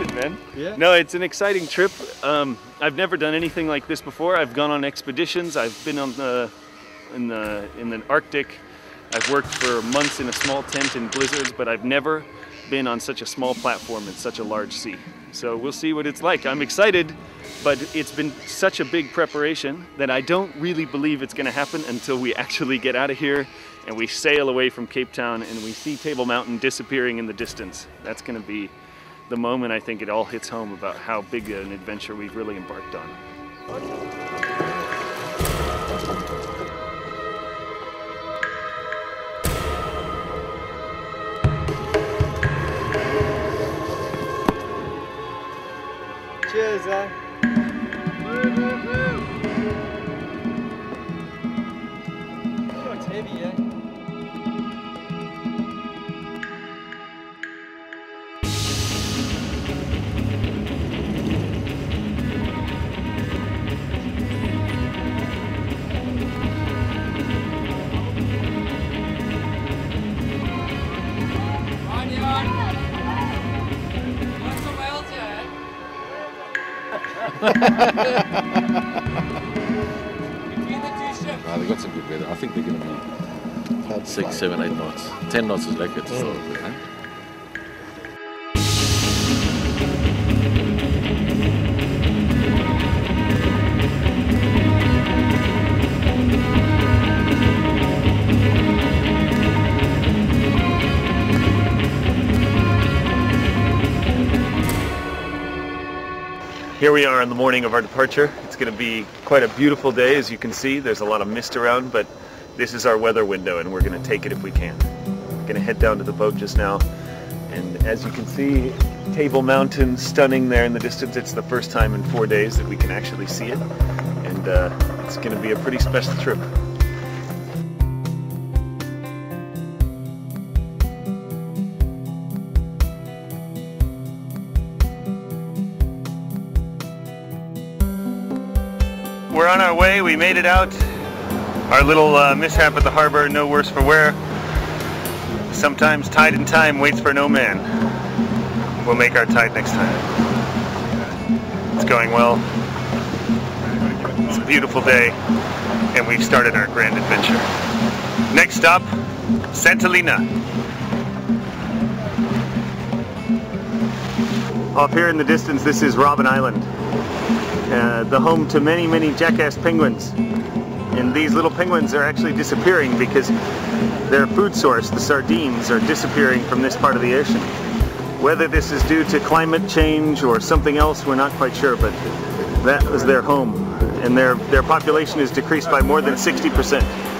excited, man. Yeah. No, it's an exciting trip. I've never done anything like this before. I've gone on expeditions. I've been on in the Arctic. I've worked for months in a small tent in blizzards, but I've never been on such a small platform in such a large sea. So we'll see what it's like. I'm excited, but it's been such a big preparation that I don't really believe it's gonna happen until we actually get out of here and we sail away from Cape Town and we see Table Mountain disappearing in the distance. That's gonna be the moment I think it all hits home about how big an adventure we've really embarked on. Cheers, eh? Oh, it's heavy, eh? They got some good weather. I think they're going to be 6, 7, 8 knots. 10 knots is like it. Here we are on the morning of our departure. It's going to be quite a beautiful day, as you can see. There's a lot of mist around, but this is our weather window and we're going to take it if we can. I'm going to head down to the boat just now, and as you can see, Table Mountain, stunning there in the distance. It's the first time in 4 days that we can actually see it, and it's going to be a pretty special trip. We're on our way, we made it out. Our little mishap at the harbor, no worse for wear. Sometimes tide in time waits for no man. We'll make our tide next time. It's going well. It's a beautiful day, and we've started our grand adventure. Next stop, St. Helena. Off here in the distance, this is Robben Island. The home to many, many jackass penguins. And these little penguins are actually disappearing because their food source, the sardines, are disappearing from this part of the ocean. Whether this is due to climate change or something else, we're not quite sure, but that was their home. And their population is decreased by more than 60%.